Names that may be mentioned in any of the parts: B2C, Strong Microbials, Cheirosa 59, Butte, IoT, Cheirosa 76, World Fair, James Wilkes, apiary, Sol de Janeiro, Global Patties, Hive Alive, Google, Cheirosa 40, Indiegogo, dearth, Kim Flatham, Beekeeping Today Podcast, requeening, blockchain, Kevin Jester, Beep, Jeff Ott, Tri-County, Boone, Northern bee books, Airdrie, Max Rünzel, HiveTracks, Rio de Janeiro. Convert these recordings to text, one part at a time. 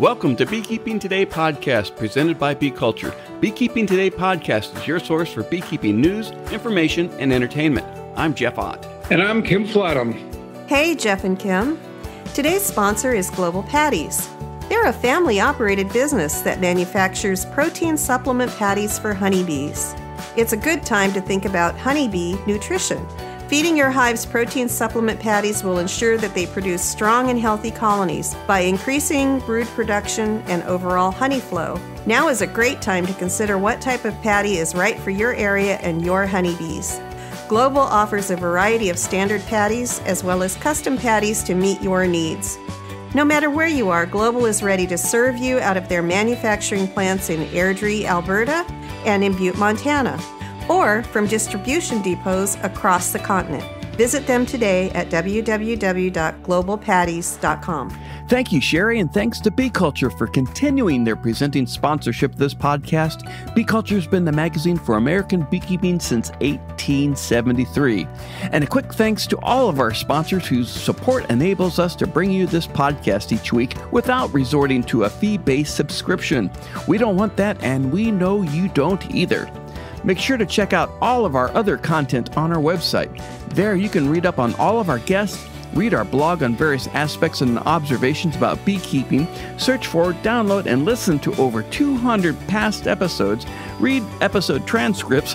Welcome to Beekeeping Today Podcast, presented by Bee Culture. Beekeeping Today Podcast is your source for beekeeping news, information, and entertainment. I'm Jeff Ott. And I'm Kim Flatham. Hey, Jeff and Kim. Today's sponsor is Global Patties. They're a family-operated business that manufactures protein supplement patties for honeybees. It's a good time to think about honeybee nutrition. Feeding your hive's protein supplement patties will ensure that they produce strong and healthy colonies by increasing brood production and overall honey flow. Now is a great time to consider what type of patty is right for your area and your honeybees. Global offers a variety of standard patties as well as custom patties to meet your needs. No matter where you are, Global is ready to serve you out of their manufacturing plants in Airdrie, Alberta, and in Butte, Montana, or from distribution depots across the continent. Visit them today at www.globalpatties.com. Thank you, Sherry, and thanks to Bee Culture for continuing their presenting sponsorship of this podcast. Bee Culture has been the magazine for American beekeeping since 1873. And a quick thanks to all of our sponsors whose support enables us to bring you this podcast each week without resorting to a fee-based subscription. We don't want that, and we know you don't either. Make sure to check out all of our other content on our website. There you can read up on all of our guests, read our blog on various aspects and observations about beekeeping, search for, download, and listen to over 200 past episodes, read episode transcripts,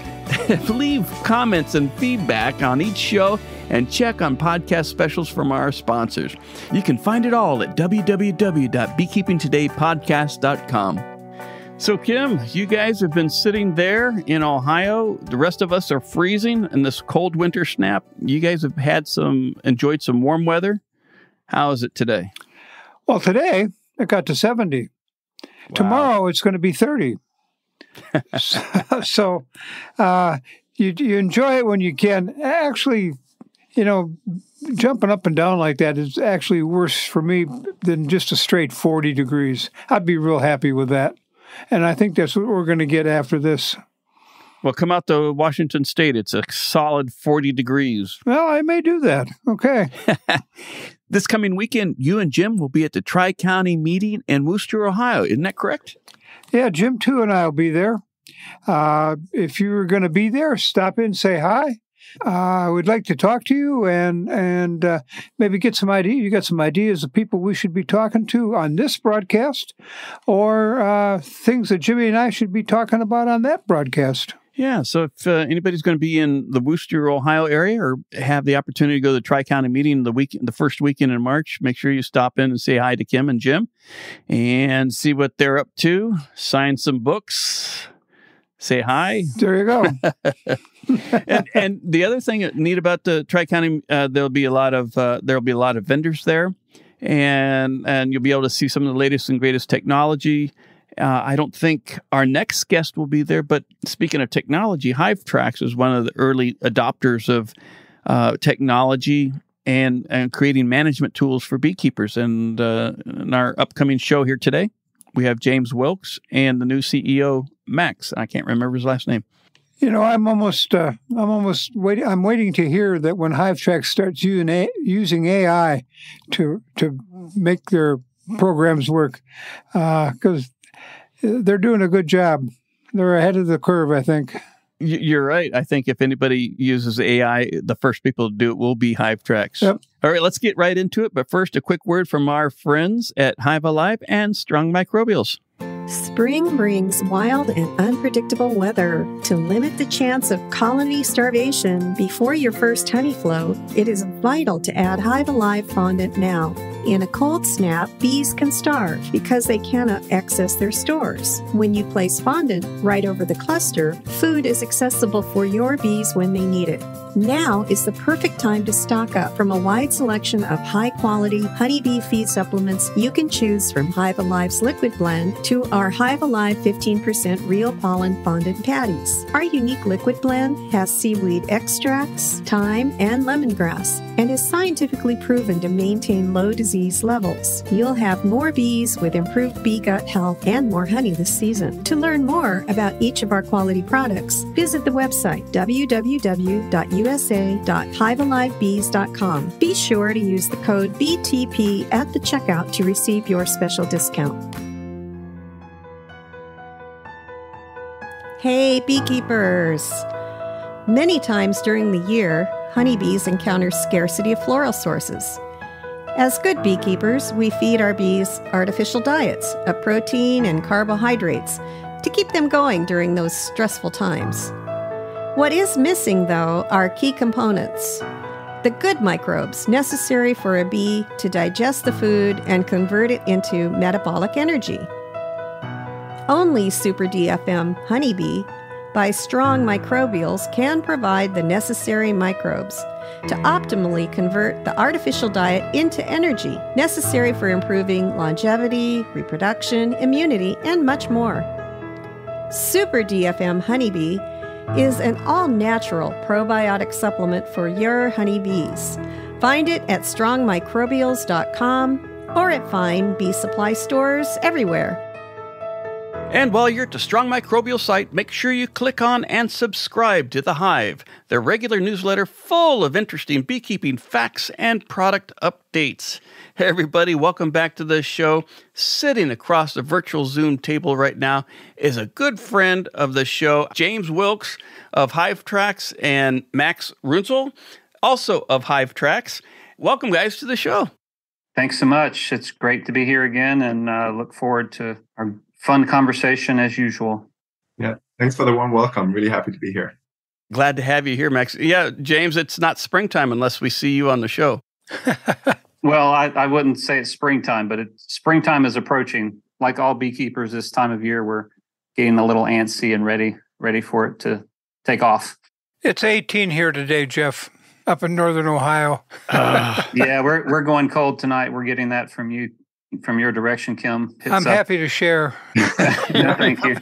leave comments and feedback on each show, and check on podcast specials from our sponsors. You can find it all at www.beekeepingtodaypodcast.com. So, Kim, you guys have been sitting there in Ohio. The rest of us are freezing in this cold winter snap. You guys have had enjoyed some warm weather. How is it today? Well, today it got to 70. Wow. Tomorrow it's going to be 30. so you enjoy it when you can. Actually, you know, jumping up and down like that is actually worse for me than just a straight 40 degrees. I'd be real happy with that. And I think that's what we're going to get after this. Well, come out to Washington State. It's a solid 40 degrees. Well, I may do that. Okay. This coming weekend, you and Jim will be at the Tri-County meeting in Wooster, Ohio. Isn't that correct? Yeah, Jim, too, and I will be there. If you're going to be there, stop in, say hi. I would like to talk to you and maybe get some ideas. You got some ideas of people we should be talking to on this broadcast or things that Jimmy and I should be talking about on that broadcast. Yeah, so if anybody's going to be in the Wooster, Ohio area or have the opportunity to go to the Tri-County meeting the first weekend in March, make sure you stop in and say hi to Kim and Jim and see what they're up to, sign some books. Say hi. There you go. and the other thing neat about the Tri-County, there'll be a lot of vendors there, and you'll be able to see some of the latest and greatest technology. I don't think our next guest will be there, but speaking of technology, HiveTracks was one of the early adopters of technology and creating management tools for beekeepers. And in our upcoming show here today, we have James Wilkes and the new CEO, Max. I can't remember his last name. You know, I'm almost waiting. I'm waiting to hear that when HiveTracks starts using AI to make their programs work, because they're doing a good job. They're ahead of the curve, I think. You're right. I think if anybody uses AI, the first people to do it will be HiveTracks. Yep. All right, let's get right into it. But first, a quick word from our friends at Hive Alive and Strong Microbials. Spring brings wild and unpredictable weather. To limit the chance of colony starvation before your first honey flow, it is vital to add Hive Alive fondant now. In a cold snap, bees can starve because they cannot access their stores. When you place fondant right over the cluster, food is accessible for your bees when they need it. Now is the perfect time to stock up from a wide selection of high-quality honeybee feed supplements you can choose from Hive Alive's liquid blend to our Hive Alive 15% real pollen fondant patties. Our unique liquid blend has seaweed extracts, thyme, and lemongrass, and is scientifically proven to maintain low disease levels. You'll have more bees with improved bee gut health and more honey this season. To learn more about each of our quality products, visit the website www.uhive.com. usa.hivealivebees.com. Be sure to use the code BTP at the checkout to receive your special discount. Hey, beekeepers! Many times during the year, honeybees encounter scarcity of floral sources. As good beekeepers, we feed our bees artificial diets of protein and carbohydrates to keep them going during those stressful times. What is missing, though, are key components. The good microbes necessary for a bee to digest the food and convert it into metabolic energy. Only Super DFM Honeybee by Strong Microbials can provide the necessary microbes to optimally convert the artificial diet into energy necessary for improving longevity, reproduction, immunity, and much more. Super DFM Honeybee is an all-natural probiotic supplement for your honeybees. Find it at strongmicrobials.com or at fine bee supply stores everywhere. And while you're at the Strong Microbial site, make sure you click on and subscribe to The Hive, their regular newsletter full of interesting beekeeping facts and product updates. Hey everybody, welcome back to the show. Sitting across the virtual Zoom table right now is a good friend of the show, James Wilkes of HiveTracks and Max Rünzel, also of HiveTracks. Welcome guys to the show. Thanks so much. It's great to be here again and look forward to our fun conversation as usual. Yeah, thanks for the warm welcome. Really happy to be here. Glad to have you here, Max. Yeah, James, it's not springtime unless we see you on the show. Well, I wouldn't say it's springtime, but springtime is approaching. Like all beekeepers this time of year, we're getting a little antsy and ready for it to take off. It's 18 here today, Jeff, up in Northern Ohio. Yeah, we're going cold tonight. We're getting that from you. From your direction, Kim. I'm happy to share. No, thank you.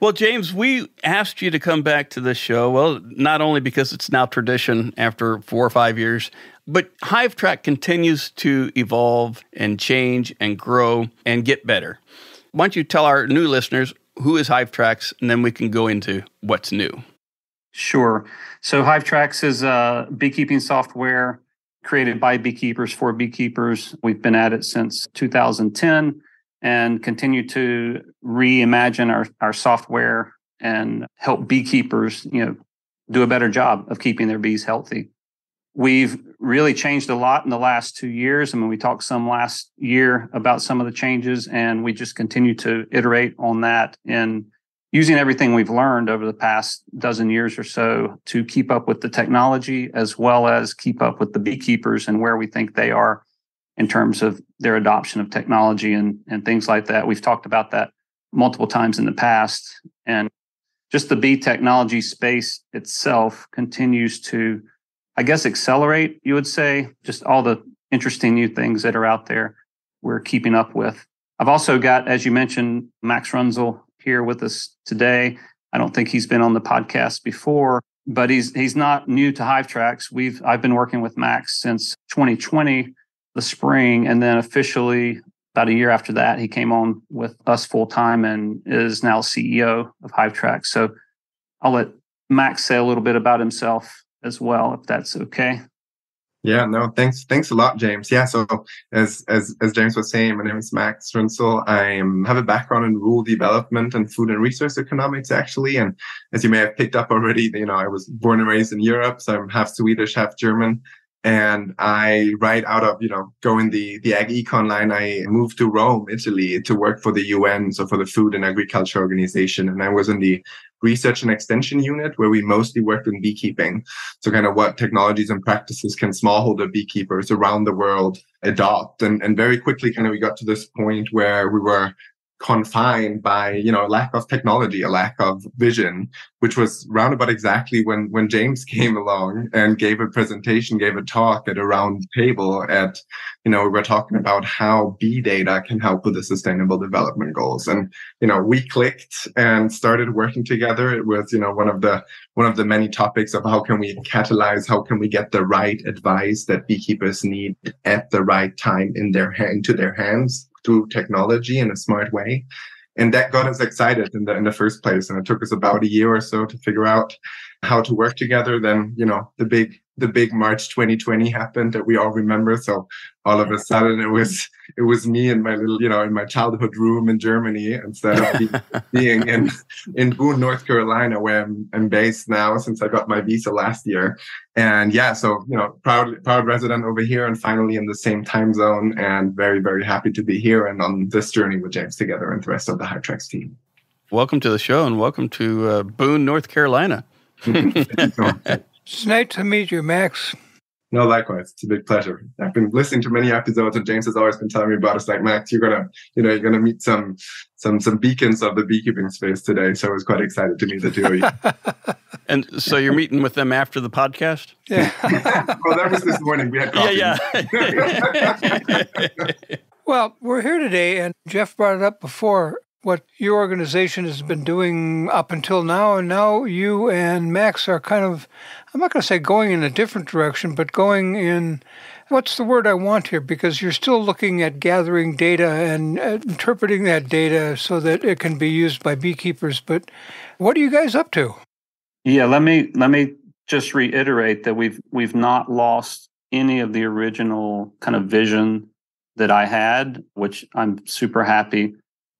Well, James, we asked you to come back to this show. Well, not only because it's now tradition after 4 or 5 years, but HiveTrack continues to evolve and change and grow and get better. Why don't you tell our new listeners who is HiveTracks, and then we can go into what's new. Sure. So HiveTracks is a beekeeping software created by beekeepers for beekeepers. We've been at it since 2010 and continue to reimagine our software and help beekeepers, do a better job of keeping their bees healthy. We've really changed a lot in the last 2 years. I mean, we talked some last year about some of the changes, and we just continue to iterate on that and using everything we've learned over the past dozen years or so to keep up with the technology as well as keep up with the beekeepers and where we think they are in terms of their adoption of technology and things like that. We've talked about that multiple times in the past. And just the bee technology space itself continues to, I guess, accelerate, you would say, just all the interesting new things that are out there we're keeping up with. I've also got, as you mentioned, Max Rünzel here with us today. I don't think he's been on the podcast before, but he's not new to HiveTracks. I've been working with Max since 2020, the spring, and then officially about a year after that, he came on with us full time and is now CEO of HiveTracks. So I'll let Max say a little bit about himself as well, if that's okay. Yeah, no, thanks a lot, James. Yeah, so as James was saying, my name is Max Rünzel. I have a background in rural development and food and resource economics, actually. And as you may have picked up already, I was born and raised in Europe, so I'm half Swedish, half German. And I, right out of, going the ag econ line, I moved to Rome, Italy, to work for the UN, so for the Food and Agriculture Organization. And I was in the research and extension unit where we mostly worked in beekeeping. So kind of what technologies and practices can smallholder beekeepers around the world adopt. And very quickly, we got to this point where we were confined by, a lack of technology, a lack of vision, which was roundabout exactly when James came along and gave a talk at a round table at, we were talking about how bee data can help with the sustainable development goals. And, we clicked and started working together. It was, one of the many topics of how can we get the right advice that beekeepers need at the right time into their hands, through technology in a smart way. And that got us excited in the first place. And it took us about a year or so to figure out how to work together. Then, you know, the big March 2020 happened that we all remember. So all of a sudden it was me in my little, you know, in my childhood room in Germany instead of being in Boone, North Carolina, where I'm based now since I got my visa last year. And yeah, so, you know, proud resident over here and finally in the same time zone, and very, very happy to be here and on this journey with James together and the rest of the HiveTracks team. Welcome to the show and welcome to Boone, North Carolina. It's nice to meet you, Max. No, likewise. It's a big pleasure. I've been listening to many episodes, and James has always been telling me about it. It's like, Max, you're gonna meet some beacons of the beekeeping space today. So I was quite excited to meet the two of you. And so you're meeting with them after the podcast? Yeah. Well, that was this morning. We had coffee. Yeah. Well, we're here today, and Jeff brought it up before. What your organization has been doing up until now, and now you and Max are kind of, I'm not going to say going in a different direction, but going in, what's the word I want here? Because you're still looking at gathering data and interpreting that data so that it can be used by beekeepers. But what are you guys up to? Yeah, let me just reiterate that we've not lost any of the original kind of vision that I had, which I'm super happy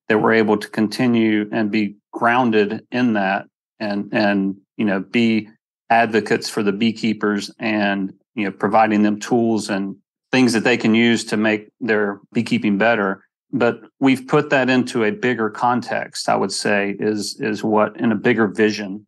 that we're able to continue and be grounded in that and you know, be advocates for the beekeepers and, you know, providing them tools and things that they can use to make their beekeeping better. But we've put that into a bigger context, I would say, is what, in a bigger vision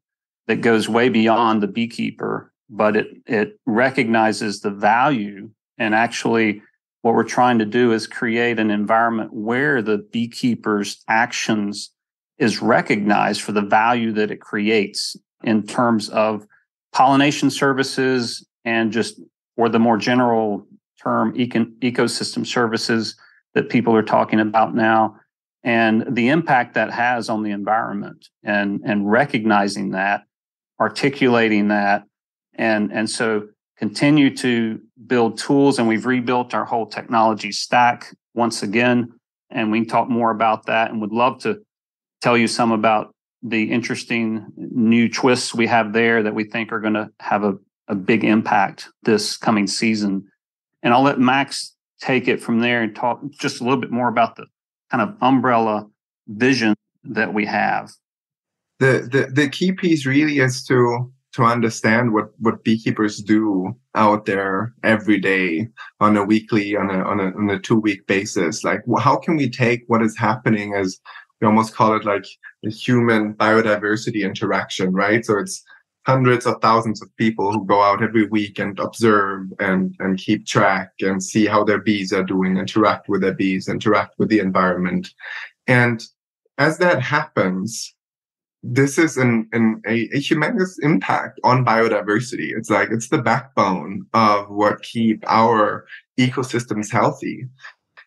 that goes way beyond the beekeeper, but it recognizes the value. And actually what we're trying to do is create an environment where the beekeeper's actions is recognized for the value that it creates in terms of pollination services and just, or the more general term, ecosystem services that people are talking about now, and the impact that has on the environment, and recognizing that, articulating that, and so continue to build tools. And we've rebuilt our whole technology stack once again, and we can talk more about that, and would love to tell you some about the interesting new twists we have there that we think are going to have a big impact this coming season. And I'll let Max take it from there and talk just a little bit more about the kind of umbrella vision that we have. The key piece really is to understand what beekeepers do out there every day on a weekly, on a 2-week basis. Like, how can we take what is happening as, we almost call it like the human biodiversity interaction, right? So it's hundreds of thousands of people who go out every week and observe and keep track and see how their bees are doing, interact with their bees, interact with the environment. And as that happens, this is a humongous impact on biodiversity. It's like, it's the backbone of what keep our ecosystems healthy.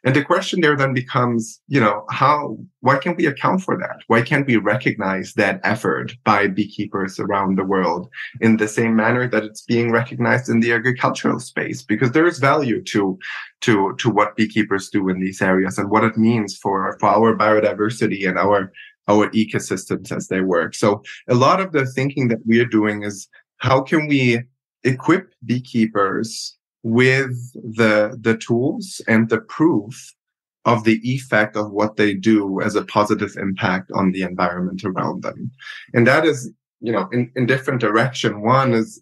And the question there then becomes, you know, why can't we account for that? Why can't we recognize that effort by beekeepers around the world in the same manner that it's being recognized in the agricultural space? Because there is value to what beekeepers do in these areas and what it means for our biodiversity and our ecosystems as they work. So a lot of the thinking that we are doing is, how can we equip beekeepers with the tools and the proof of the effect of what they do as a positive impact on the environment around them? And that is, you know, in different direction. One is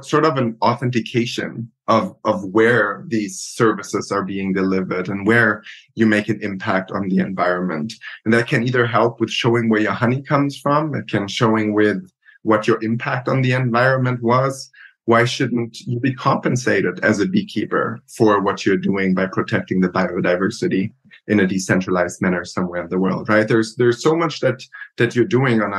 sort of an authentication of where these services are being delivered and where you make an impact on the environment. And that can either help with showing where your honey comes from. It can showing with what your impact on the environment was. Why shouldn't you be compensated as a beekeeper for what you're doing by protecting the biodiversity in a decentralized manner somewhere in the world, right? There's so much that you're doing on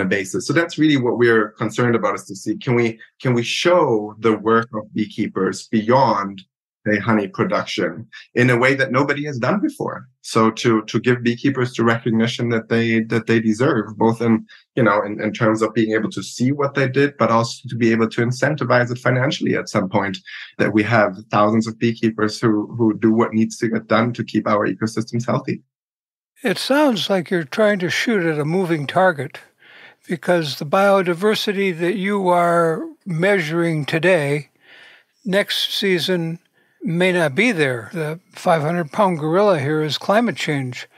a basis. So that's really what we're concerned about, is to see, can we show the work of beekeepers beyond the honey production in a way that nobody has done before? So to give beekeepers the recognition that they deserve, both in, you know, in terms of being able to see what they did, but also to be able to incentivize it financially at some point, that we have thousands of beekeepers who do what needs to get done to keep our ecosystems healthy. It sounds like you're trying to shoot at a moving target. because the biodiversity that you are measuring today, next season may not be there. The 500-pound gorilla here is climate change.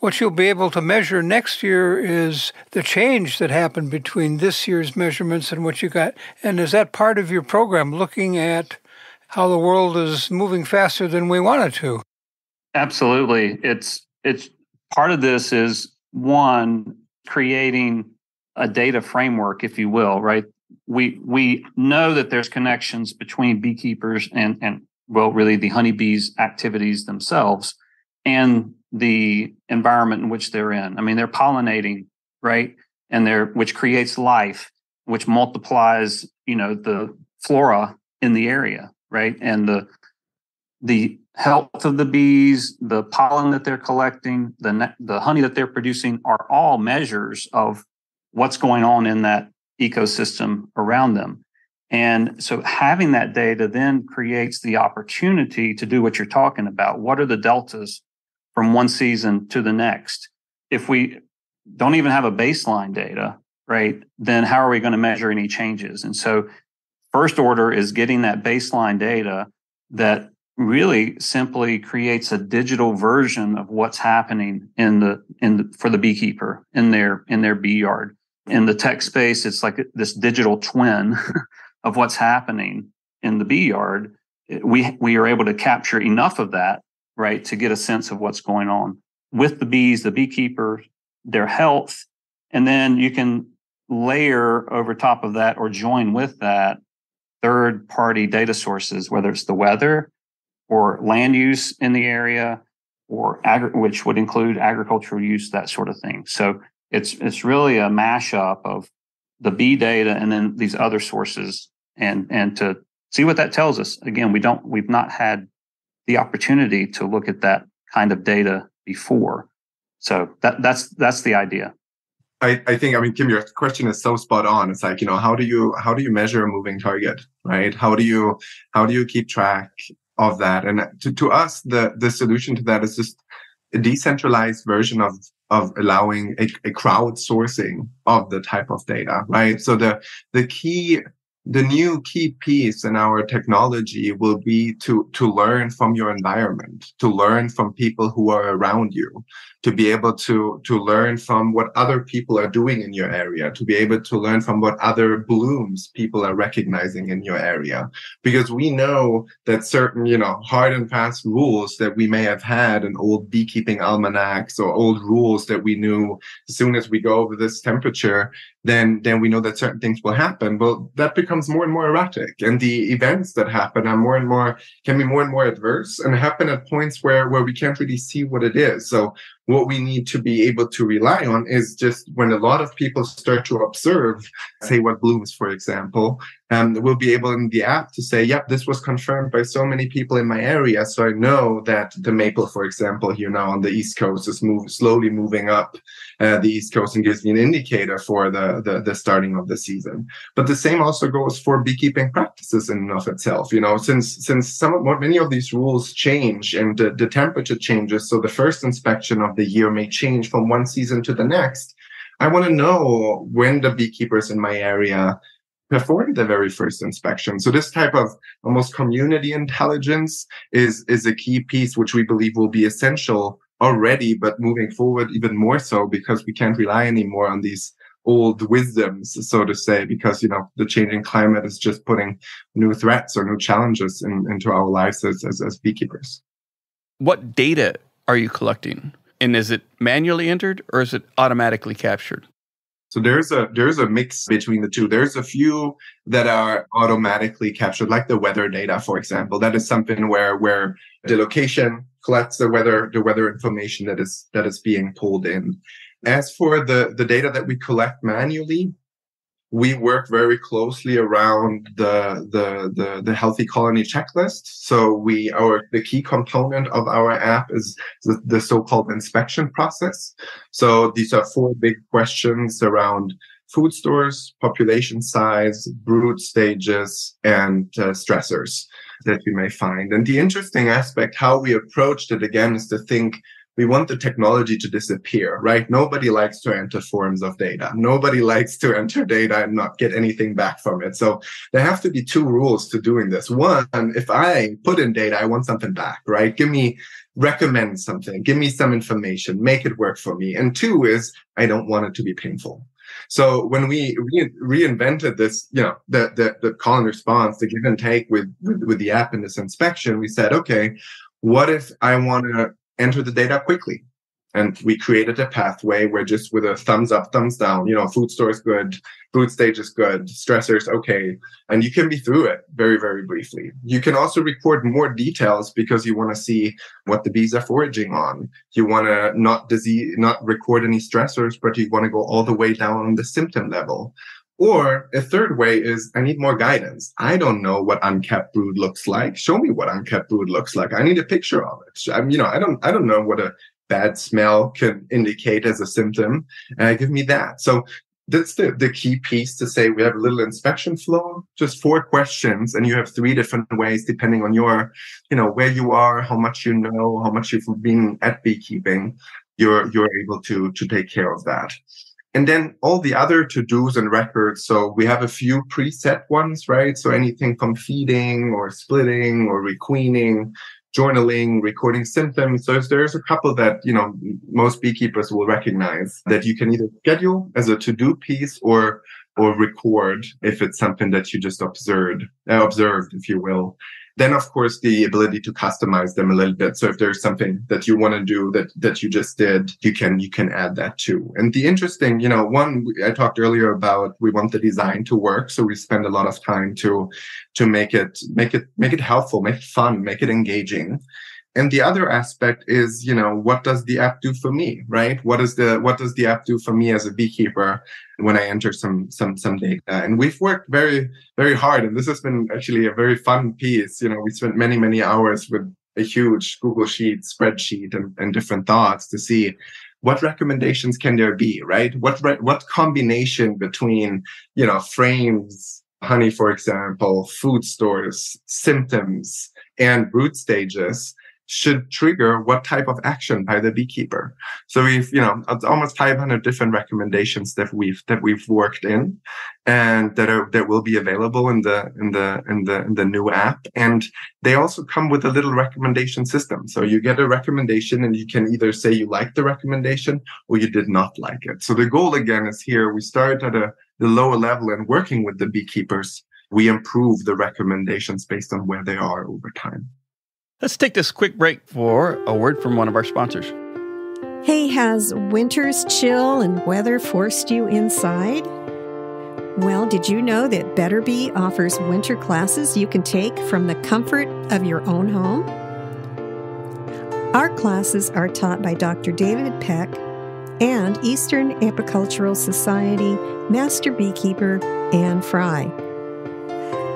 What you'll be able to measure next year is the change that happened between this year's measurements and what you got. And is that part of your program, looking at how the world is moving faster than we want it to? Absolutely. It's part of this is, one, creating a data framework, if you will, right? We know that there's connections between beekeepers and really the honeybees' activities themselves and the environment in which they're in. I mean, they're pollinating, right? And which creates life, which multiplies, the flora in the area, right? And the health of the bees, the pollen that they're collecting, the honey that they're producing are all measures of what's going on in that ecosystem around them. And so having that data then creates the opportunity to do what you're talking about. What are the deltas from one season to the next? If we don't even have a baseline data, right, then how are we going to measure any changes? And so first order is getting that baseline data that really simply creates a digital version of what's happening for the beekeeper in their bee yard. In the tech space, it's like this digital twin of what's happening in the bee yard. We are able to capture enough of that, right, to get a sense of what's going on with the bees, the beekeeper, their health. And then you can layer over top of that or join with that third-party data sources, whether it's the weather or land use in the area, or which would include agricultural use, that sort of thing. So it's really a mashup of the bee data and then these other sources, and to see what that tells us. Again, we've not had the opportunity to look at that kind of data before. So that's the idea. I think, Kim, your question is so spot on. It's like, how do you measure a moving target, right? How do you keep track of that? And to us, the solution to that is just a decentralized version of allowing a crowdsourcing of the type of data, right? So the new key piece in our technology will be to learn from your environment, to learn from people who are around you, to be able to learn from what other people are doing in your area, to be able to learn from what other blooms people are recognizing in your area. Because we know that certain, hard and fast rules that we may have had in old beekeeping almanacs or old rules that we knew, as soon as we go over this temperature, then we know that certain things will happen. Well, that becomes more and more erratic, and the events that happen are can be more and more adverse and happen at points where we can't really see what it is. So what we need to be able to rely on is just when a lot of people start to observe, say what blooms, for example, we'll be able in the app to say, yep, this was confirmed by so many people in my area. So I know that the maple, for example, here now on the East Coast is slowly moving up the East Coast, and gives me an indicator for the starting of the season. But the same also goes for beekeeping practices in and of itself. Since many of these rules change and the temperature changes, so the first inspection of the year may change from one season to the next. I want to know when the beekeepers in my area performed their very first inspection. So this type of almost community intelligence is a key piece, which we believe will be essential already, but moving forward even more so, because we can't rely anymore on these old wisdoms, so to say, because the changing climate is just putting new threats or new challenges into our lives as beekeepers. What data are you collecting? And is it manually entered or is it automatically captured? So there's a mix between the two. There's a few that are automatically captured, like the weather data, for example. That is something where the location collects the weather information that is being pulled in. As for the data that we collect manually, we work very closely around the healthy colony checklist. So the key component of our app is the so-called inspection process. So these are 4 big questions around food stores, population size, brood stages, and stressors that you may find. And the interesting aspect, how we approached it again, is to think we want the technology to disappear, right? Nobody likes to enter forms of data. Nobody likes to enter data and not get anything back from it. So there have to be two rules to doing this. One, if I put in data, I want something back, right? Recommend something, give me some information, make it work for me. And two is I don't want it to be painful. So when we reinvented this, you know, the call and response, the give and take with the app and this inspection, we said, okay, what if I want to enter the data quickly? And we created a pathway where just with a thumbs up, thumbs down, you know, food store is good, food stage is good, stressors, okay. And you can be through it very, very briefly. You can also record more details because you want to see what the bees are foraging on. You want to not record any stressors, but you want to go all the way down on the symptom level. Or a third way is I need more guidance. I don't know what unkept brood looks like. Show me what unkept brood looks like. I need a picture of it. I don't know what a bad smell can indicate as a symptom. Give me that. So that's the key piece to say we have a little inspection flow, just four questions, and you have three different ways depending on your, you know, where you are, how much you know, how much you've been at beekeeping, you're able to take care of that. And then all the other to-dos and records. So we have a few preset ones, right? So anything from feeding or splitting or requeening, journaling, recording symptoms. So there's a couple that, you know, most beekeepers will recognize that you can either schedule as a to-do piece or record if it's something that you just observed, if you will. Then, of course, the ability to customize them a little bit. So if there's something that you want to do that you just did, you can add that too. And the interesting, you know, one I talked earlier about, we want the design to work. So we spend a lot of time to make it helpful, make it fun, make it engaging. And the other aspect is, you know, what does the app do for me, right? What does the app do for me as a beekeeper when I enter some data? And we've worked very, very hard. And this has been actually a very fun piece. You know, we spent many, many hours with a huge Google Sheet spreadsheet and different thoughts to see what recommendations can there be, right? What combination between, you know, frames, honey, for example, food stores, symptoms, and brood stages should trigger what type of action by the beekeeper. So we've, you know, almost 500 different recommendations that we've worked in, and that will be available in the new app. And they also come with a little recommendation system. So you get a recommendation, and you can either say you liked the recommendation or you did not like it. So the goal again is here. We start at the lower level and working with the beekeepers, we improve the recommendations based on where they are over time. Let's take this quick break for a word from one of our sponsors. Hey, has winter's chill and weather forced you inside? Well, did you know that Better Bee offers winter classes you can take from the comfort of your own home? Our classes are taught by Dr. David Peck and Eastern Apicultural Society Master Beekeeper Ann Fry.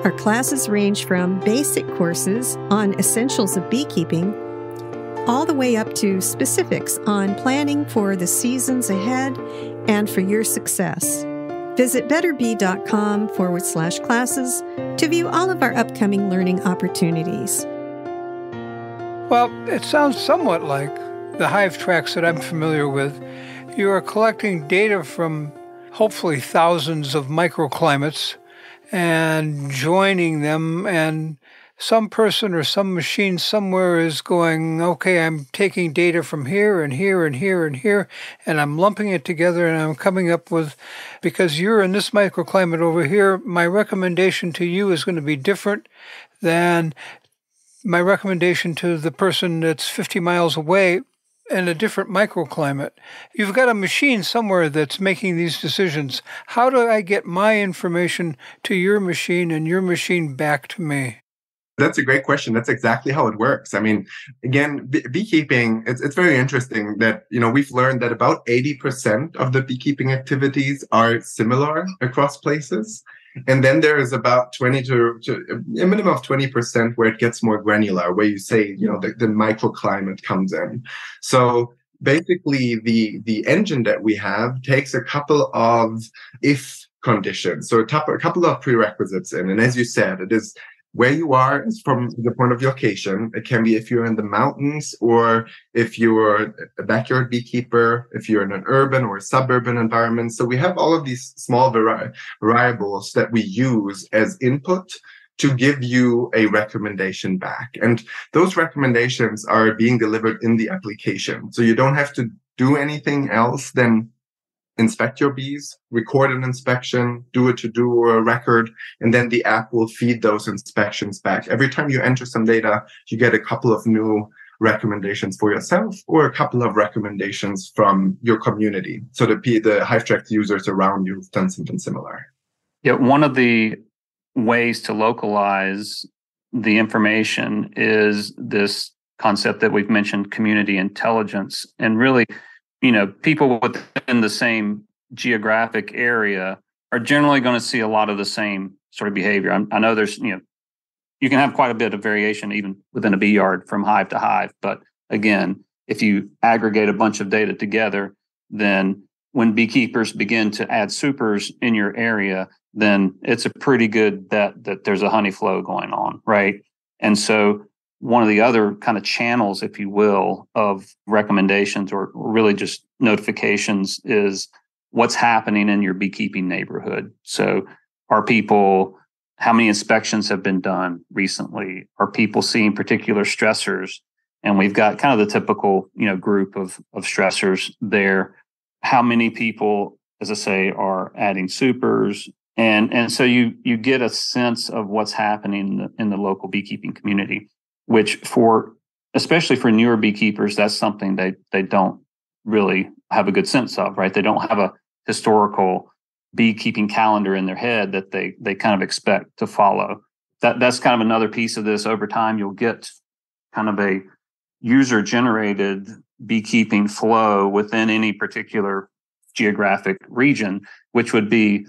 Our classes range from basic courses on essentials of beekeeping all the way up to specifics on planning for the seasons ahead and for your success. Visit betterbee.com/classes to view all of our upcoming learning opportunities. Well, it sounds somewhat like the HiveTracks that I'm familiar with. You are collecting data from hopefully thousands of microclimates and joining them, and some person or some machine somewhere is going, okay, I'm taking data from here and here and here and here, and I'm lumping it together, and I'm coming up with, because you're in this microclimate over here, my recommendation to you is going to be different than my recommendation to the person that's 50 miles away in a different microclimate. You've got a machine somewhere that's making these decisions. How do I get my information to your machine and your machine back to me? That's a great question. That's exactly how it works. I mean, again, beekeeping, it's very interesting that, you know, we've learned that about 80% of the beekeeping activities are similar across places. And then there is about 20 to a minimum of 20% where it gets more granular, where you say, you know, the microclimate comes in. So basically the engine that we have takes a couple of if conditions. So a couple of prerequisites in. And as you said, it is where you are is from the point of location. It can be if you're in the mountains or if you're a backyard beekeeper, if you're in an urban or suburban environment. So we have all of these small variables that we use as input to give you a recommendation back. And those recommendations are being delivered in the application. So you don't have to do anything else than inspect your bees, record an inspection, do a to-do or a record, and then the app will feed those inspections back. Every time you enter some data, you get a couple of new recommendations for yourself or a couple of recommendations from your community. So the HiveTracks users around you have done something similar. Yeah, one of the ways to localize the information is this concept that we've mentioned, community intelligence. And really, you know, people within the same geographic area are generally going to see a lot of the same sort of behavior. I know there's, you know, you can have quite a bit of variation even within a bee yard from hive to hive. But again, if you aggregate a bunch of data together, then when beekeepers begin to add supers in your area, then it's a pretty good bet that there's a honey flow going on, right? And so one of the other kind of channels, if you will, of recommendations or really just notifications is what's happening in your beekeeping neighborhood. So are people, how many inspections have been done recently? Are people seeing particular stressors? And we've got kind of the typical, you know, group of stressors there. How many people, as I say, are adding supers? And so you get a sense of what's happening in the local beekeeping community, which for, especially for newer beekeepers, that's something they don't really have a good sense of, right? They don't have a historical beekeeping calendar in their head that they kind of expect to follow. That's kind of another piece of this. Over time, you'll get kind of a user-generated beekeeping flow within any particular geographic region, which would be,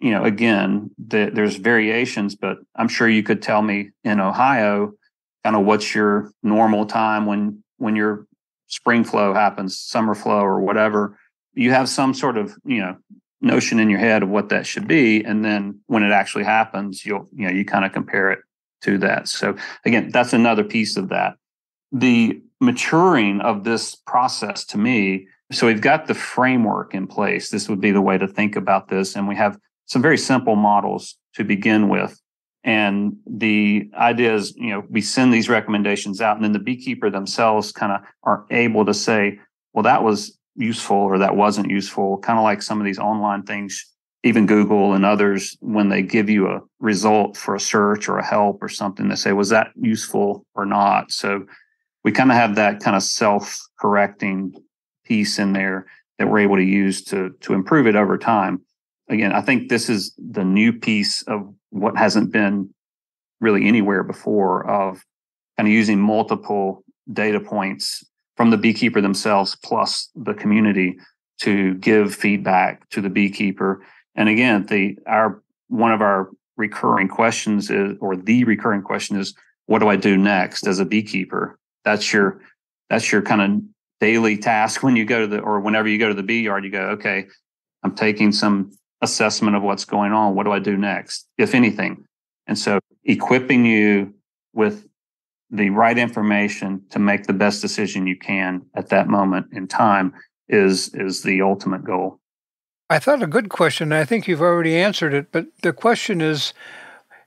you know, again, there's variations, but I'm sure you could tell me in Ohio, kind of what's your normal time when your spring flow happens, summer flow or whatever. You have some sort of, you know, notion in your head of what that should be. And then when it actually happens, you kind of compare it to that. So again, that's another piece of that. The maturing of this process to me, so we've got the framework in place. This would be the way to think about this. And we have some very simple models to begin with. And the idea is, you know, we send these recommendations out and then the beekeeper themselves kind of are able to say, well, that was useful or that wasn't useful. Kind of like some of these online things, even Google and others, when they give you a result for a search or a help or something, they say, was that useful or not? So we kind of have that kind of self-correcting piece in there that we're able to use to improve it over time. Again, I think this is the new piece of what hasn't been really anywhere before, of kind of using multiple data points from the beekeeper themselves plus the community to give feedback to the beekeeper. And again, the recurring question is, what do I do next as a beekeeper? That's your kind of daily task when you go to whenever you go to the bee yard. You go, okay, I'm taking some assessment of what's going on. What do I do next, if anything? And so equipping you with the right information to make the best decision you can at that moment in time is the ultimate goal. I thought a good question, and I think you've already answered it, but the question is,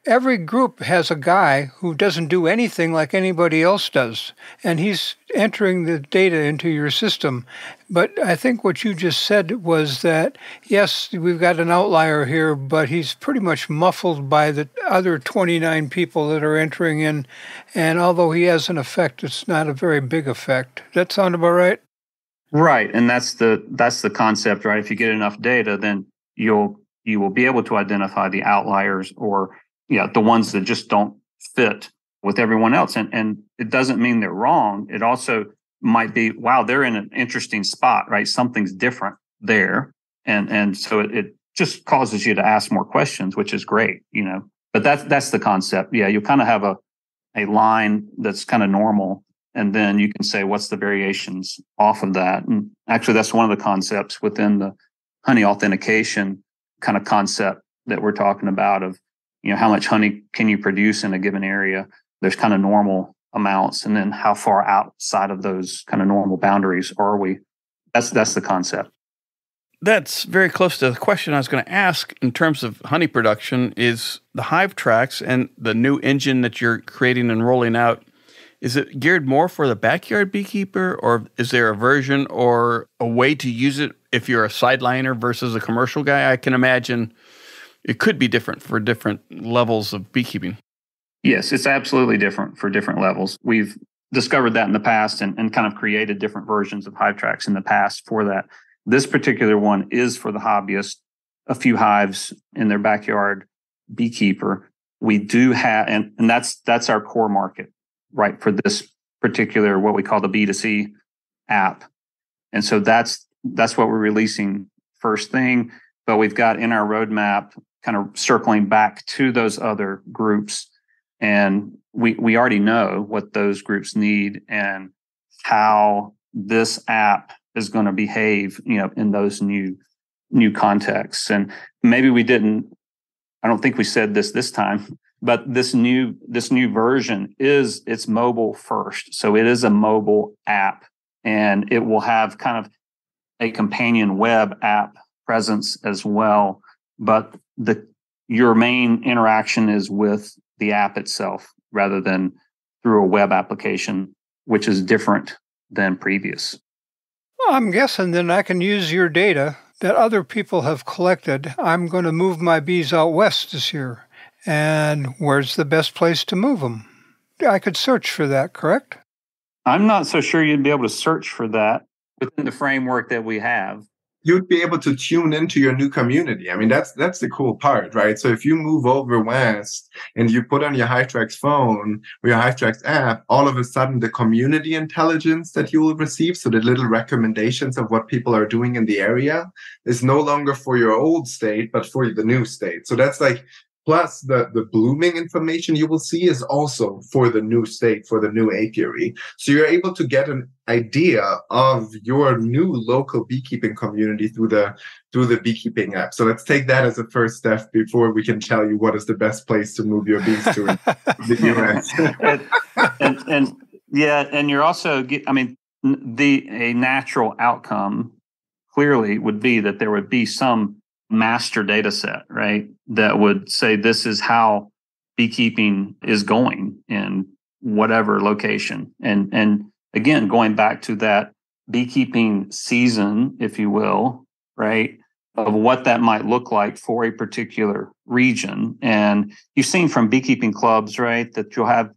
every group has a guy who doesn't do anything like anybody else does, and he's entering the data into your system. But I think what you just said was that, yes, we've got an outlier here, but he's pretty much muffled by the other 29 people that are entering in. And although he has an effect, it's not a very big effect. Does that sound about right? Right. And that's the concept, right? If you get enough data, then you will be able to identify the outliers, or yeah, the ones that just don't fit with everyone else. And it doesn't mean they're wrong. It also might be, wow, they're in an interesting spot, right? Something's different there. And so it just causes you to ask more questions, which is great, you know. But that's the concept. Yeah, you kind of have a line that's kind of normal, and then you can say, what's the variations off of that? And actually, that's one of the concepts within the honey authentication kind of concept that we're talking about, of you know, how much honey can you produce in a given area? There's kind of normal amounts, and then how far outside of those kind of normal boundaries are we? That's the concept. That's very close to the question I was going to ask in terms of honey production. Is the HiveTracks and the new engine that you're creating and rolling out, is it geared more for the backyard beekeeper, or is there a version or a way to use it if you're a sideliner versus a commercial guy? I can imagine it could be different for different levels of beekeeping. Yes, it's absolutely different for different levels. We've discovered that in the past and kind of created different versions of HiveTracks in the past for that. This particular one is for the hobbyist, a few hives in their backyard beekeeper. We do have, and that's our core market, right, for this particular, what we call the B2C app. And so that's what we're releasing first thing. But we've got in our roadmap kind of circling back to those other groups. And we already know what those groups need and how this app is going to behave, you know, in those new contexts. And maybe we didn't, I don't think we said this time, but this new version is, it's mobile first. So it is a mobile app, and it will have kind of a companion web app presence as well. But your main interaction is with the app itself rather than through a web application, which is different than previous. Well, I'm guessing then I can use your data that other people have collected. I'm going to move my bees out west this year. And where's the best place to move them? I could search for that, correct? I'm not so sure you'd be able to search for that within the framework that we have. You'd be able to tune into your new community. I mean, that's the cool part, right? So if you move over west and you put on your HiveTracks phone or your HiveTracks app, all of a sudden the community intelligence that you will receive, so the little recommendations of what people are doing in the area, is no longer for your old state, but for the new state. So that's like, plus the blooming information you will see is also for the new state, for the new apiary. So you're able to get an idea of your new local beekeeping community through the beekeeping app. So let's take that as a first step before we can tell you what is the best place to move your bees to in the U.S. and you're also a natural outcome clearly would be that there would be some master data set, right, that would say this is how beekeeping is going in whatever location. And again, going back to that beekeeping season, if you will, right, of what that might look like for a particular region. And you've seen from beekeeping clubs, right, that you'll have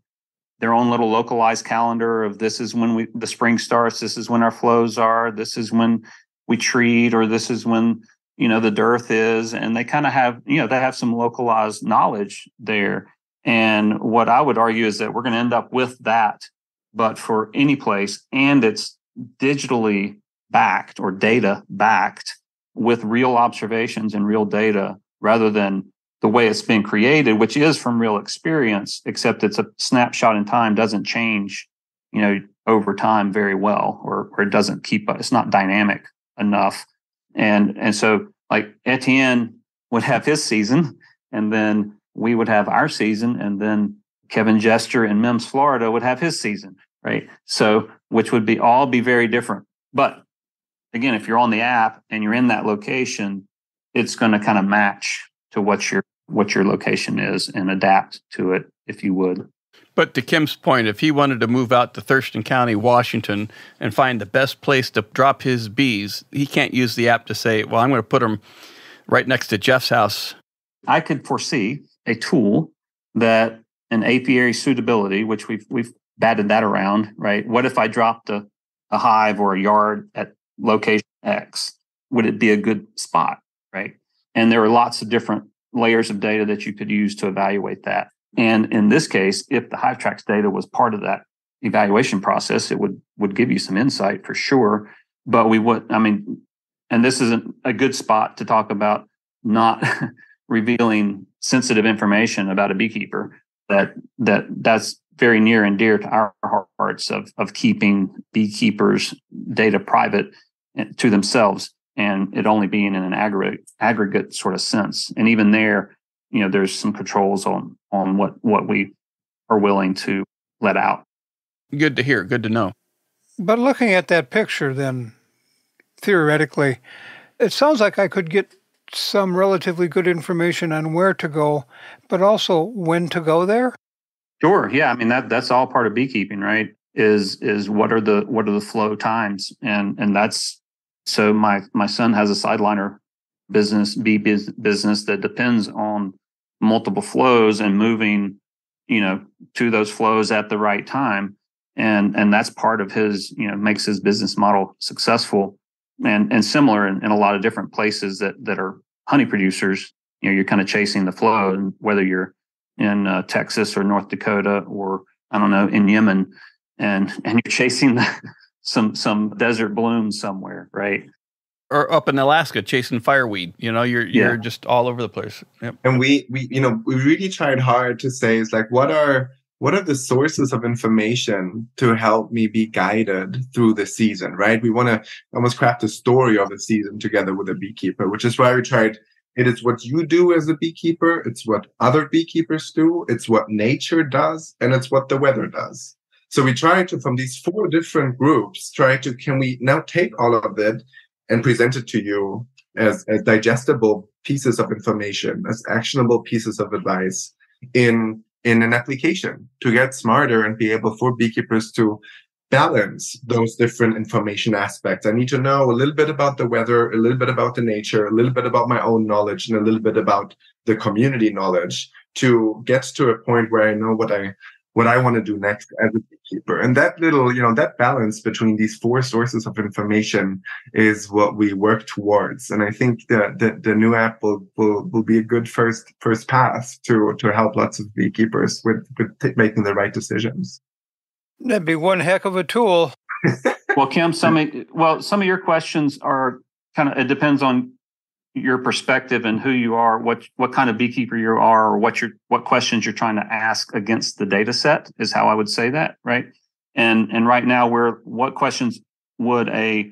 their own little localized calendar of this is when the spring starts, this is when our flows are, this is when we treat, or this is when the dearth is, and they kind of have, they have some localized knowledge there. And what I would argue is that we're going to end up with that, but for any place, and it's digitally backed or data backed with real observations and real data rather than the way it's been created, which is from real experience, except it's a snapshot in time, doesn't change, over time very well, or it doesn't keep up. It's not dynamic enough. And so like Etienne would have his season, and then we would have our season, and then Kevin Jester in Mims, Florida would have his season, right? So which would all be very different. But again, if you're on the app and you're in that location, it's going to kind of match to what your location is and adapt to it, if you would. But to Kim's point, if he wanted to move out to Thurston County, Washington, and find the best place to drop his bees, he can't use the app to say, well, I'm going to put them right next to Jeff's house. I could foresee a tool that an apiary suitability, which we've batted that around, right? What if I dropped a hive or a yard at location X? Would it be a good spot, right? And there are lots of different layers of data that you could use to evaluate that. And in this case, if the HiveTracks data was part of that evaluation process, it would give you some insight for sure. But and this isn't a good spot to talk about not revealing sensitive information about a beekeeper that's very near and dear to our hearts of keeping beekeepers' data private to themselves, and it only being in an aggregate sort of sense. And even there, you know, there's some controls on what we are willing to let out. Good to hear. Good to know. But looking at that picture, then, theoretically, it sounds like I could get some relatively good information on where to go, but also when to go there. Sure. Yeah. I mean, that's all part of beekeeping, right? Is what are the flow times? And that's, so my son has a sideliner business, bee business that depends on multiple flows and moving, you know, to those flows at the right time. And that's part of his, you know, makes his business model successful and similar in a lot of different places that are honey producers. You know, you're kind of chasing the flow, and whether you're in Texas or North Dakota or, I don't know, in Yemen, and you're chasing some desert bloom somewhere, right? Or up in Alaska chasing fireweed, you know, you're just all over the place. Yep. And we really tried hard to say, it's like, what are the sources of information to help me be guided through the season, right? We want to almost craft a story of the season together with a beekeeper, which is why we tried. It is what you do as a beekeeper. It's what other beekeepers do. It's what nature does. And it's what the weather does. So we tried to, from these four different groups, can we now take all of it and present it to you as digestible pieces of information, as actionable pieces of advice in an application to get smarter and be able for beekeepers to balance those different information aspects. I need to know a little bit about the weather, a little bit about the nature, a little bit about my own knowledge, and a little bit about the community knowledge to get to a point where I know what I want to do next as a beekeeper. And that little, you know, that balance between these four sources of information is what we work towards. And I think the new app will be a good first pass to help lots of beekeepers with making the right decisions. That'd be one heck of a tool. Well, Kim, some of your questions are kind of, it depends on your perspective and who you are, what kind of beekeeper you are, or what questions you're trying to ask against the data set is how I would say that, right? And right now what questions would a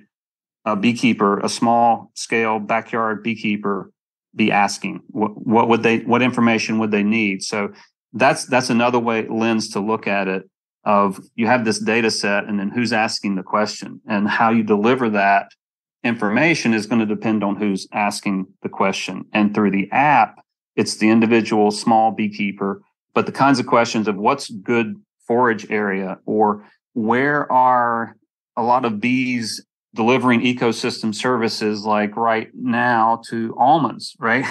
beekeeper, a small scale backyard beekeeper, be asking? What information would they need? So that's another way lens to look at it, of you have this data set and then who's asking the question, and how you deliver that information is going to depend on who's asking the question. And through the app, it's the individual small beekeeper, but the kinds of questions of what's good forage area, or where are a lot of bees delivering ecosystem services like right now to almonds, right?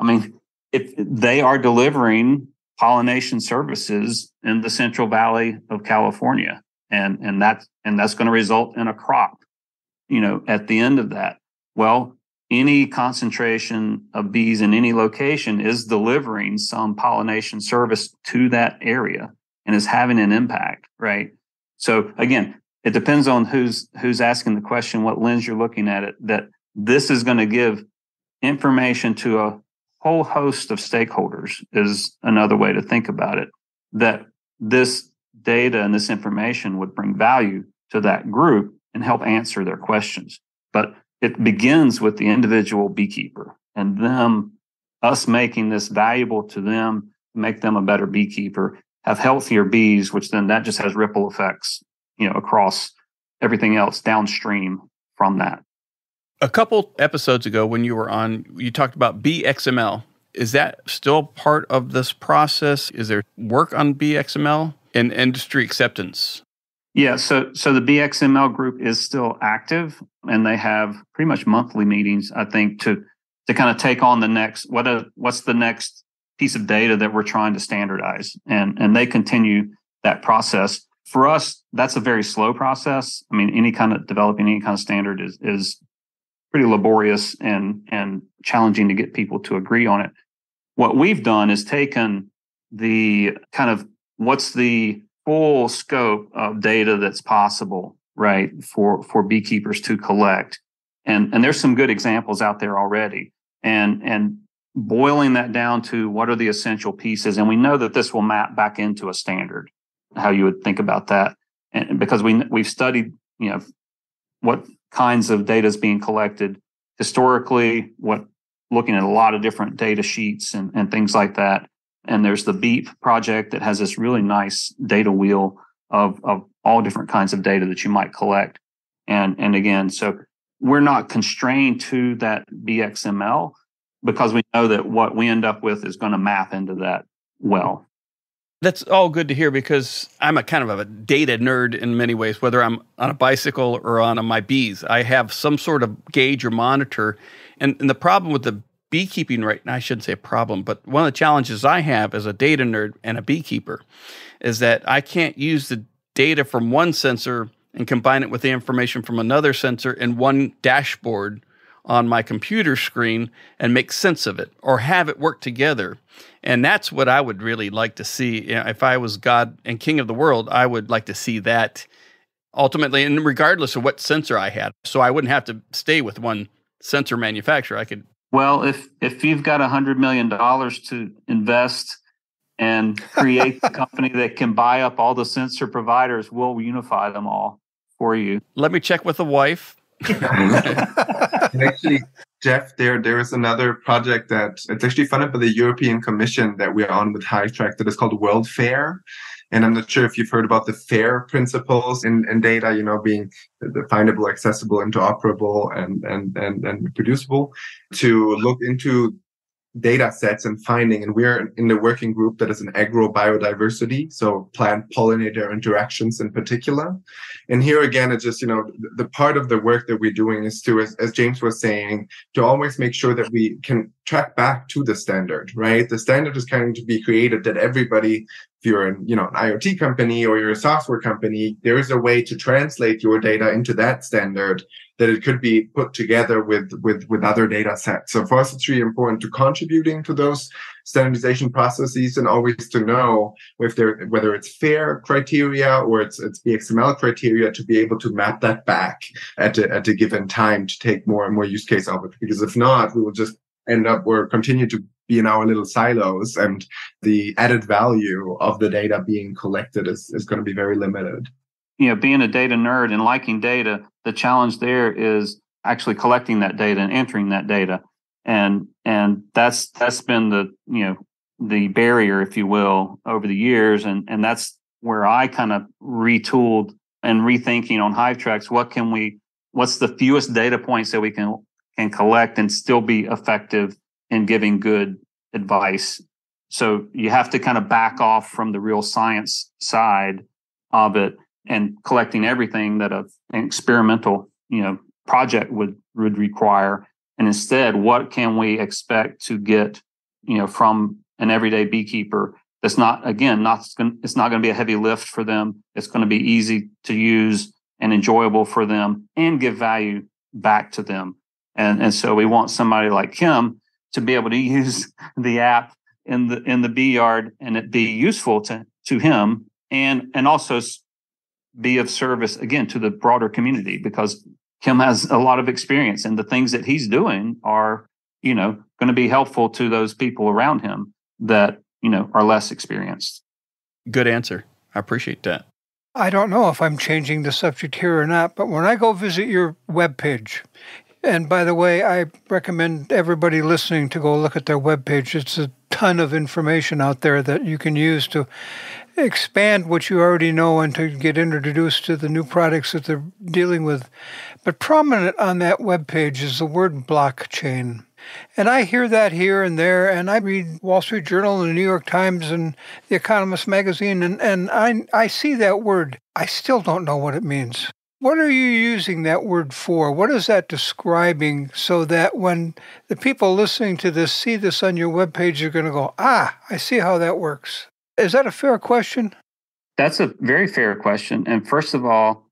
I mean, if they are delivering pollination services in the Central Valley of California, and that's going to result in a crop. You know, at the end of that, well, any concentration of bees in any location is delivering some pollination service to that area and is having an impact, right? So again, it depends on who's asking the question, what lens you're looking at it, that this is going to give information to a whole host of stakeholders is another way to think about it, that this data and this information would bring value to that group and help answer their questions. But it begins with the individual beekeeper and us making this valuable to them, make them a better beekeeper, have healthier bees, which then that just has ripple effects, you know, across everything else downstream from that. A couple episodes ago when you were on, you talked about BXML. Is that still part of this process? Is there work on BXML and industry acceptance? Yeah, so the BXML group is still active, and they have pretty much monthly meetings, I think, to kind of take on the next, what's the next piece of data that we're trying to standardize, and they continue that process. For us, that's a very slow process. I mean, developing any kind of standard is pretty laborious and challenging to get people to agree on it. What we've done is taken the kind of what's the full scope of data that's possible, right, for beekeepers to collect. And there's some good examples out there already. And boiling that down to what are the essential pieces. And we know that this will map back into a standard, how you would think about that. And because we've studied, you know, what kinds of data is being collected historically, what looking at a lot of different data sheets and things like that. And there's the Beep project that has this really nice data wheel of all different kinds of data that you might collect. And again, so we're not constrained to that BXML because we know that what we end up with is going to map into that well. That's all good to hear because I'm a kind of a data nerd in many ways, whether I'm on a bicycle or on my bees. I have some sort of gauge or monitor. And the problem with the beekeeping right now, I shouldn't say a problem, but one of the challenges I have as a data nerd and a beekeeper is that I can't use the data from one sensor and combine it with the information from another sensor in one dashboard on my computer screen and make sense of it or have it work together. And that's what I would really like to see. You know, if I was God and king of the world, I would like to see that ultimately, and regardless of what sensor I had. So I wouldn't have to stay with one sensor manufacturer. I could. Well, if you've got $100 million to invest and create the company that can buy up all the sensor providers, we'll unify them all for you. Let me check with the wife. Actually, Jeff, there is another project that it's actually funded by the European Commission that we're on with HiveTracks that is called World Fair. And I'm not sure if you've heard about the FAIR principles in data, you know, being findable, accessible, interoperable, and reproducible, to look into data sets and finding. And we're in the working group that is in agro-biodiversity, so plant-pollinator interactions in particular. And here again, it's just, you know, the part of the work that we're doing is to, as James was saying, to always make sure that we can track back to the standard, right? The standard is kind of to be created that everybody, if you're in, you know, an IoT company or you're a software company, there is a way to translate your data into that standard that it could be put together with other data sets. So for us, it's really important to contributing to those standardization processes and always to know if there, whether it's FAIR criteria or it's BXML criteria, to be able to map that back at a given time to take more and more use case of it. Because if not, we will just end up or continue to be in our little silos, and the added value of the data being collected is going to be very limited. You know, being a data nerd and liking data, the challenge there is actually collecting that data and entering that data. And that's been the, you know, the barrier, if you will, over the years. And that's where I kind of retooled and rethinking on HiveTracks. What's the fewest data points that we can collect and still be effective in giving good advice? So you have to kind of back off from the real science side of it and collecting everything that an experimental, you know, project would require. And instead, what can we expect to get, you know, from an everyday beekeeper? That's it's not going to be a heavy lift for them. It's going to be easy to use and enjoyable for them and give value back to them. And so we want somebody like him to be able to use the app in the bee yard and it be useful to him and also be of service again to the broader community, because Kim has a lot of experience and the things that he's doing are, you know, going to be helpful to those people around him that, you know, are less experienced. Good answer. I appreciate that. I don't know if I'm changing the subject here or not, but when I go visit your webpage, and by the way, I recommend everybody listening to go look at their webpage. It's a ton of information out there that you can use to expand what you already know and to get introduced to the new products that they're dealing with. But prominent on that webpage is the word blockchain. And I hear that here and there, and I read Wall Street Journal and the New York Times and The Economist magazine, and I see that word. I still don't know what it means. What are you using that word for? What is that describing, so that when the people listening to this see this on your webpage, you're going to go, ah, I see how that works. Is that a fair question? That's a very fair question. And first of all,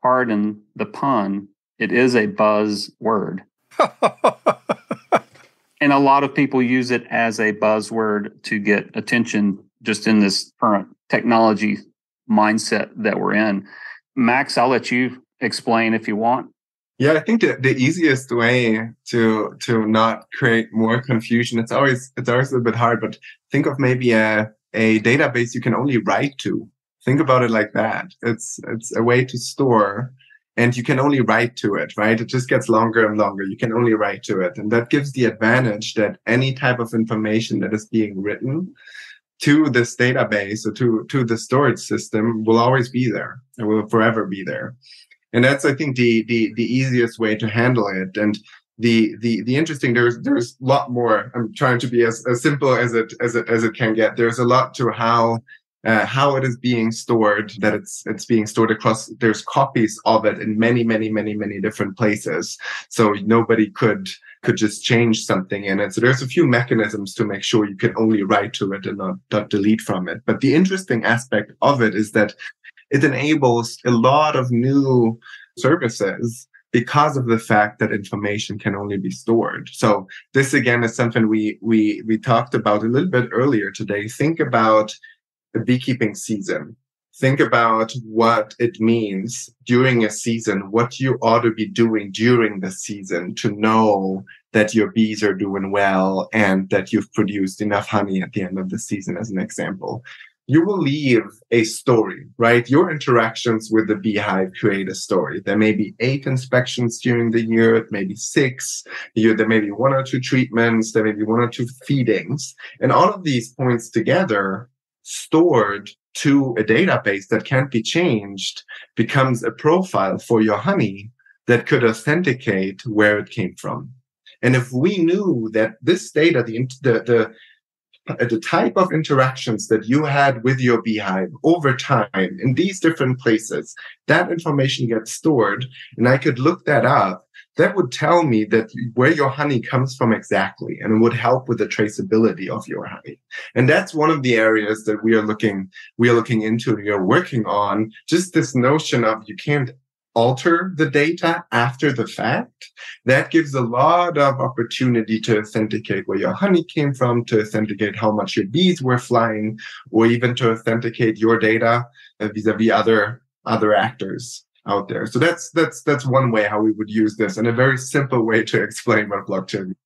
pardon the pun, it is a buzzword. And a lot of people use it as a buzzword to get attention just in this current technology mindset that we're in. Max, I'll let you explain if you want. Yeah, I think the easiest way to not create more confusion, it's always a bit hard, but think of maybe a database you can only write to. Think about it like that. It's a way to store and you can only write to it, right? It just gets longer and longer. You can only write to it. And that gives the advantage that any type of information that is being written to this database or to the storage system will always be there. It will forever be there. And that's, I think, the easiest way to handle it. And the interesting, there's a lot more. I'm trying to be as simple as it can get. There's a lot to how it is being stored, that it's being stored across, there's copies of it in many different places. So nobody could just change something in it. So there's a few mechanisms to make sure you can only write to it and not delete from it. But the interesting aspect of it is that it enables a lot of new services because of the fact that information can only be stored. So this again is something we talked about a little bit earlier today. Think about the beekeeping season. Think about what it means during a season, what you ought to be doing during the season to know that your bees are doing well and that you've produced enough honey at the end of the season, as an example. You will leave a story, right? Your interactions with the beehive create a story. There may be 8 inspections during the year. It may be 6. There may be 1 or 2 treatments. There may be 1 or 2 feedings. And all of these points together, stored to a database that can't be changed, becomes a profile for your honey that could authenticate where it came from. And if we knew that this data, the type of interactions that you had with your beehive over time in these different places, that information gets stored, and I could look that up. That would tell me that where your honey comes from exactly, and it would help with the traceability of your honey. And that's one of the areas that we are looking into, we are working on, just this notion of you can't alter the data after the fact. That gives a lot of opportunity to authenticate where your honey came from, to authenticate how much your bees were flying, or even to authenticate your data vis-a-vis other actors out there. So that's one way how we would use this, and a very simple way to explain what blockchain is.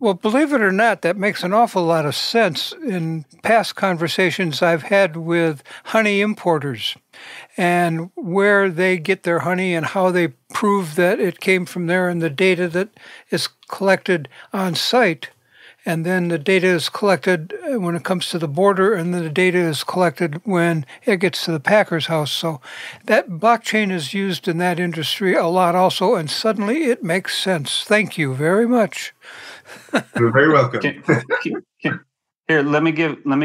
Well, believe it or not, that makes an awful lot of sense. In past conversations I've had with honey importers, and where they get their honey and how they prove that it came from there, and the data that is collected on site, and then the data is collected when it comes to the border, and then the data is collected when it gets to the packer's house. So that blockchain is used in that industry a lot also, and suddenly it makes sense. Thank you very much. You're very welcome. Here, let me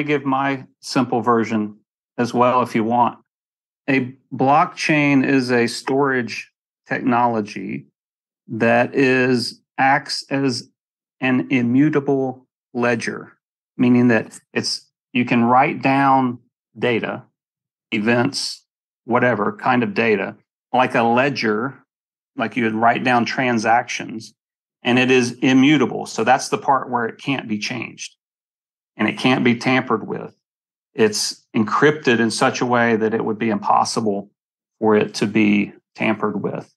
give my simple version as well if you want. A blockchain is a storage technology that acts as an immutable ledger, meaning that you can write down data, events, whatever kind of data, like a ledger, like you would write down transactions, and it is immutable. So that's the part where it can't be changed and it can't be tampered with. It's encrypted in such a way that it would be impossible for it to be tampered with.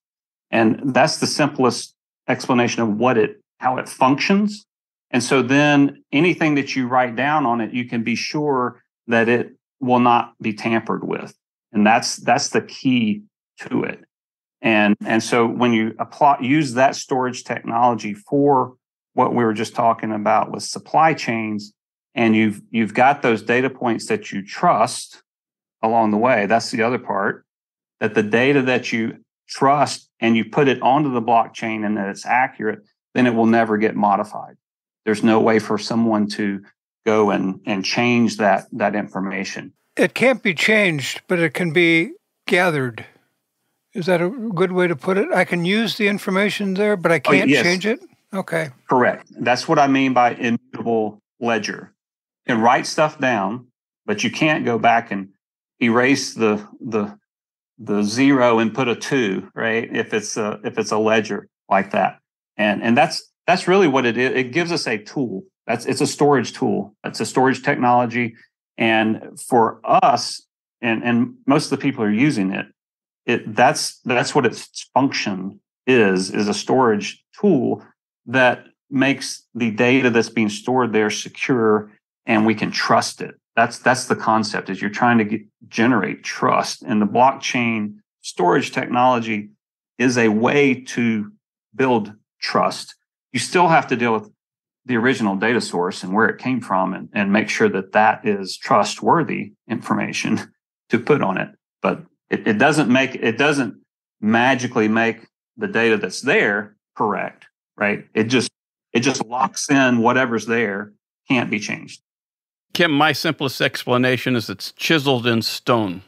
And that's the simplest explanation of how it functions. And so then anything that you write down on it, you can be sure that it will not be tampered with. And that's the key to it. And so when you use that storage technology for what we were just talking about with supply chains, and you've got those data points that you trust along the way, that's the other part, that the data that you trust and you put it onto the blockchain and that it's accurate, then it will never get modified. There's no way for someone to go and change that information. It can't be changed, but it can be gathered. Is that a good way to put it? I can use the information there, but I can't change it? Okay. Correct. That's what I mean by immutable ledger. You can write stuff down, but you can't go back and erase the zero and put a 2, right? If it's a ledger like that. And that's really what it is. It gives us a tool. It's a storage tool. It's a storage technology. And for us, and most of the people are using it, that's what its function is a storage tool that makes the data that's being stored there secure, and we can trust it. That's the concept, is you're trying to generate trust. And the blockchain storage technology is a way to build trust. You still have to deal with the original data source and where it came from, and make sure that that is trustworthy information to put on it. But it doesn't magically make the data that's there correct, right? It just locks in whatever's there, can't be changed. Kim, my simplest explanation is it's chiseled in stone.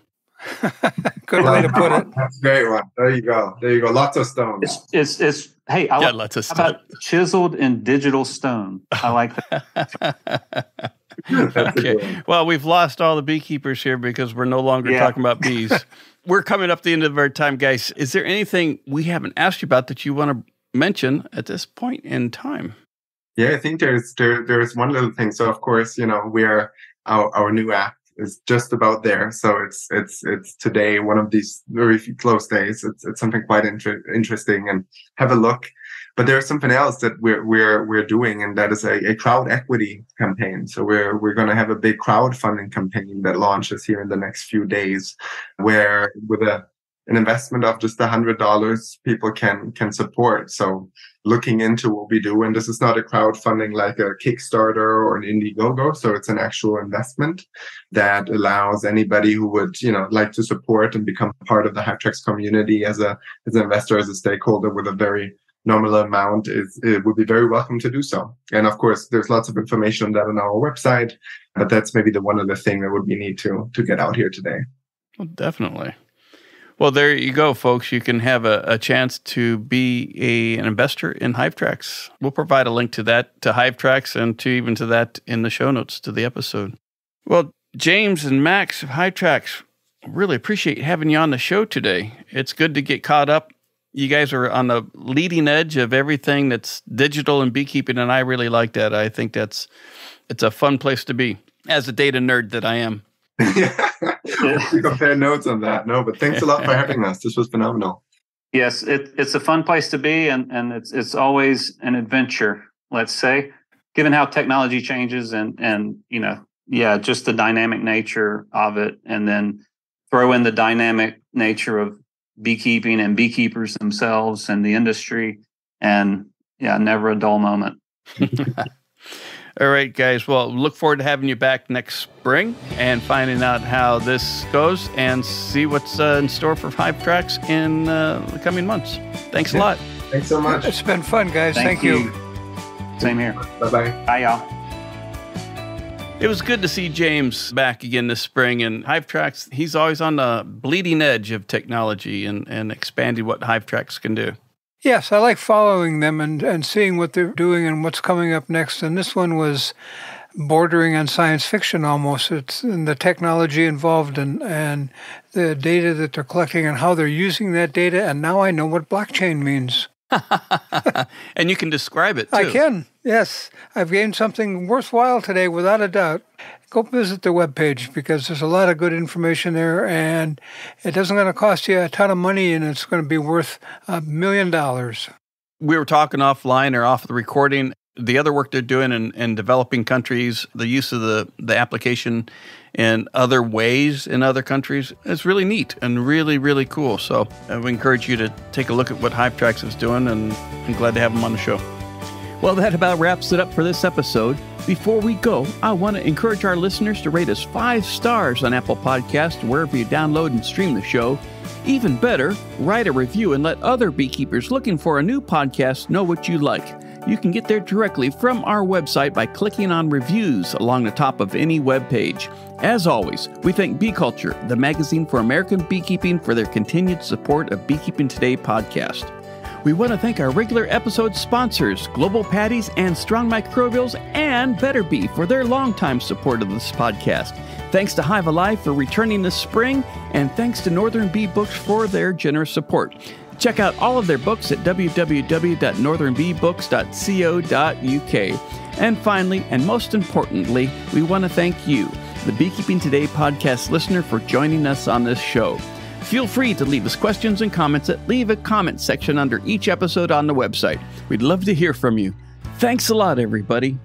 Good way to put it. That's a great one. There you go. Lots of stone. It's hey, I like lots of stone. How about chiseled in digital stone? I like that. Okay. Well, we've lost all the beekeepers here because we're no longer talking about bees. We're coming up the end of our time, guys. Is there anything we haven't asked you about that you want to mention at this point in time? Yeah, I think there's one little thing. So of course, you know, we're our new app is just about there. So it's today, one of these very close days. It's something quite interesting, and have a look. But there's something else that we're doing, and that is a crowd equity campaign. So we're going to have a big crowdfunding campaign that launches here in the next few days, where with an investment of just $100, people can support. So looking into what we do, and this is not a crowdfunding like a Kickstarter or an Indiegogo. So it's an actual investment that allows anybody who would, you know, like to support and become part of the HiveTracks community as an investor, as a stakeholder with a very nominal amount, it would be very welcome to do so. And of course, there's lots of information on that on our website, but that's maybe the one other thing that would be neat to get out here today. Well, definitely. Well, there you go, folks. You can have a chance to be an investor in HiveTracks. We'll provide a link to that, to HiveTracks, and to that in the show notes to the episode. Well, James and Max of HiveTracks, really appreciate having you on the show today. It's good to get caught up. You guys are on the leading edge of everything that's digital and beekeeping, and I really like that. I think it's a fun place to be, as a data nerd that I am. Yeah, we compare notes on that. No, but thanks a lot for having us. This was phenomenal. Yes, it's a fun place to be, and it's always an adventure, let's say, given how technology changes and you know, just the dynamic nature of it, and then throw in the dynamic nature of beekeeping and beekeepers themselves and the industry, and never a dull moment. All right, guys. Well, look forward to having you back next spring and finding out how this goes and see what's in store for HiveTracks in the coming months. Thanks a lot. Thanks so much. It's been fun, guys. Thank you. Same here. Bye-bye. Bye, y'all. It was good to see James back again this spring. And HiveTracks, he's always on the bleeding edge of technology and expanding what HiveTracks can do. Yes, I like following them and seeing what they're doing and what's coming up next. And this one was bordering on science fiction almost. It's in the technology involved and the data that they're collecting and how they're using that data. And now I know what blockchain means. And you can describe it, too. I can, yes. I've gained something worthwhile today, without a doubt. Go visit the webpage because there's a lot of good information there, and it doesn't going to cost you a ton of money, and it's going to be worth $1 million. We were talking offline or off the recording, the other work they're doing in developing countries, the use of the application in other ways in other countries. It's really neat and really, really cool. So I would encourage you to take a look at what HiveTracks is doing, and I'm glad to have them on the show. Well, that about wraps it up for this episode. Before we go, I want to encourage our listeners to rate us 5 stars on Apple Podcasts, wherever you download and stream the show. Even better, write a review and let other beekeepers looking for a new podcast know what you like. You can get there directly from our website by clicking on Reviews along the top of any web page. As always, we thank Bee Culture, the magazine for American beekeeping, for their continued support of Beekeeping Today podcast. We want to thank our regular episode sponsors, Global Patties and Strong Microbials, and Better Bee for their longtime support of this podcast. Thanks to Hive Alive for returning this spring, and thanks to Northern Bee Books for their generous support. Check out all of their books at www.northernbeebooks.co.uk. And finally, and most importantly, we want to thank you, the Beekeeping Today podcast listener, for joining us on this show. Feel free to leave us questions and comments at Leave a Comment section under each episode on the website. We'd love to hear from you. Thanks a lot, everybody.